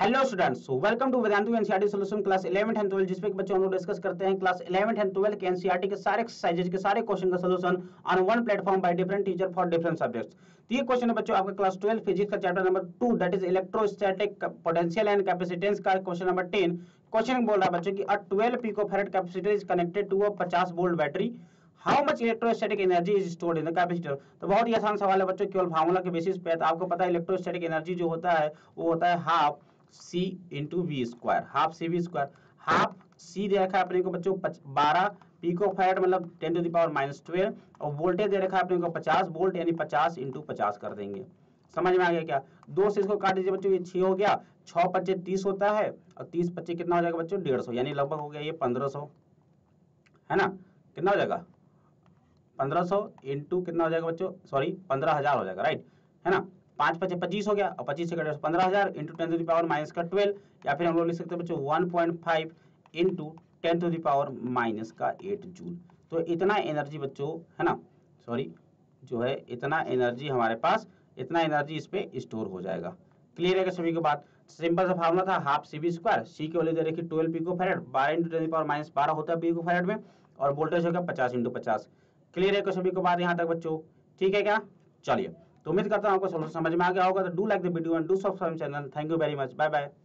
Hello students, welcome to Vedantu NCERT solution class 11th and 12th, जिसमें बच्चों हम लोग डिस्कस करते हैं क्लास 11th एंड 12th के एनसीईआरटी के सारे एक्सरसाइजेज के सारे क्वेश्चन का solution on one platform by different teacher for different subjects. तो ये क्वेश्चन है बच्चों आपका क्लास 12 फिजिक्स का chapter number 2 that is electrostatic potential and capacitance का क्वेश्चन नंबर 10। क्वेश्चन बोल रहा है बच्चों कि a 12 picofarad capacitor is connected to a 50 volt battery, how much electrostatic energy is stored in the capacitor. तो बहुत ही आसान सवाल है बच्चों, केवल फार्मूला के बेसिस पे। तो आपको पता है इलेक्ट्रोस्टैटिक एनर्जी जो होता है वो होता है half C into V square, half C V square. Half C दे रखा है अपने को बच्चों 12 पिकोफैराड मतलब 10⁻¹², और वोल्टेज दे रखा है अपने को 50 वोल्ट, यानी 50 × 50 कर देंगे। समझ में आ गया क्या? 2 से इसको काट दीजिए बच्चों, ये 6 हो गया, 6×5 = 30 होता है, और 30×25 कितना हो जाएगा बच्चों 150, यानी लगभग हो गया ये 1500 है ना। कितना हो जाएगा 1500 इंटू कितना हो जाएगा बच्चों, सॉरी 15000 हो जाएगा, राइट है ना। 5×5 = 25 हो गया, और 25 से 15000 इंटू 10⁻¹², या फिर हम लोग लिख सकते हैं बच्चों 1.5 इंटू 10⁻⁸ जूल। तो इतना एनर्जी बच्चों है ना, सॉरी जो है इतना एनर्जी हमारे पास, इतना एनर्जी इस पर स्टोर हो जाएगा। क्लियर है क्या सभी को बात? सिंपल सा फार्मूला था half C V square, C के वैल्यू दे रखी 12 पिकोफैराड, 12 × 10⁻12 होता है पिकोफैराड में, और वोल्टेज होगा 50 × 50। क्लियर है क्या सभी को बात यहाँ तक बच्चों? ठीक है क्या? चलिए, तो उम्मीद करता हूँ आपको समझ में आ गया होगा। तो do like the video and do subscribe channel. Thank you very much, bye bye.